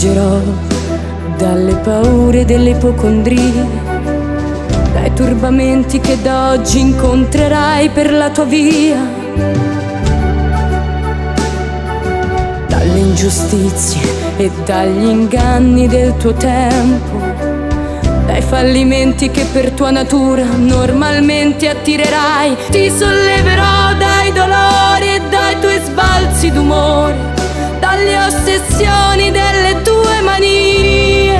Fuggirò dalle paure dell'ipocondria, dai turbamenti che da oggi incontrerai per la tua via, dalle ingiustizie e dagli inganni del tuo tempo, dai fallimenti che per tua natura normalmente attirerai. Ti solleverò dai dolori e dai tuoi sbalzi d'umore, dalle ossessioni delle tue manie.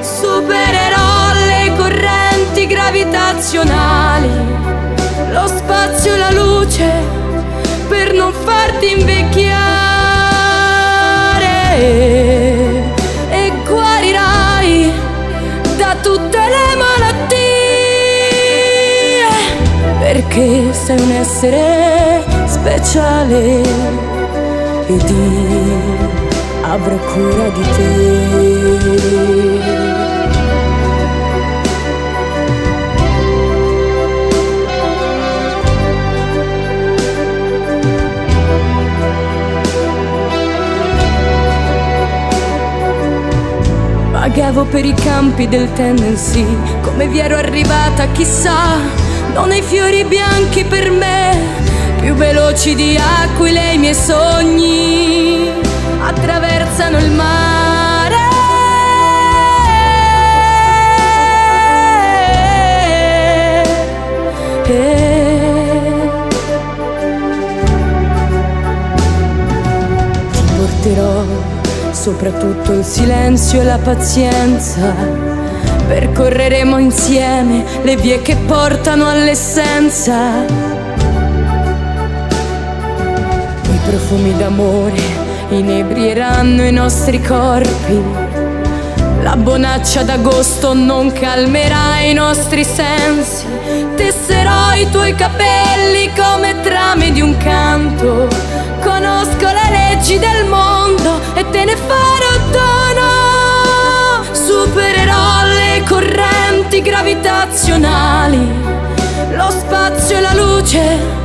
Supererò le correnti gravitazionali, lo spazio e la luce, per non farti invecchiare, e guarirai da tutte le malattie, perché sei un essere speciale ed io avrò cura di te. Vagavo per i campi del Tennessee, come vi ero arrivata chissà, non ai fiori bianchi per me, più veloci di aquile i miei sogni attraversano il mare. Ti porterò soprattutto il silenzio e la pazienza, percorreremo insieme le vie che portano all'essenza. Profumi d'amore inebrieranno i nostri corpi, la bonaccia d'agosto non calmerà i nostri sensi. Tesserò i tuoi capelli come trame di un canto, conosco le leggi del mondo e te ne farò dono. Supererò le correnti gravitazionali, lo spazio e la luce,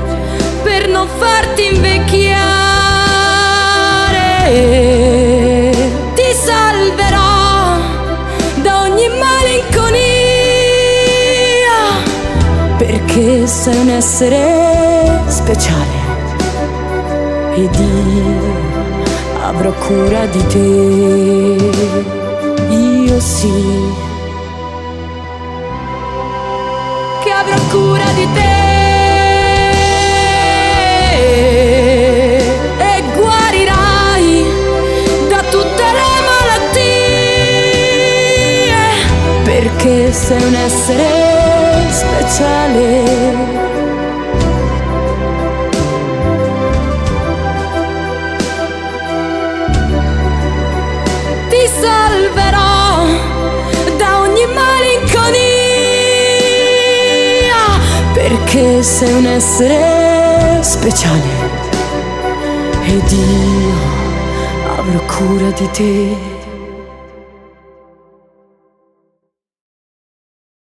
per non farti invecchiare. Ti salverò da ogni malinconia, perché sei un essere speciale ed io avrò cura di te. Io sì che avrò cura di te. Perché sei un essere speciale ti salverò da ogni malinconia, perché sei un essere speciale ed io avrò cura di te.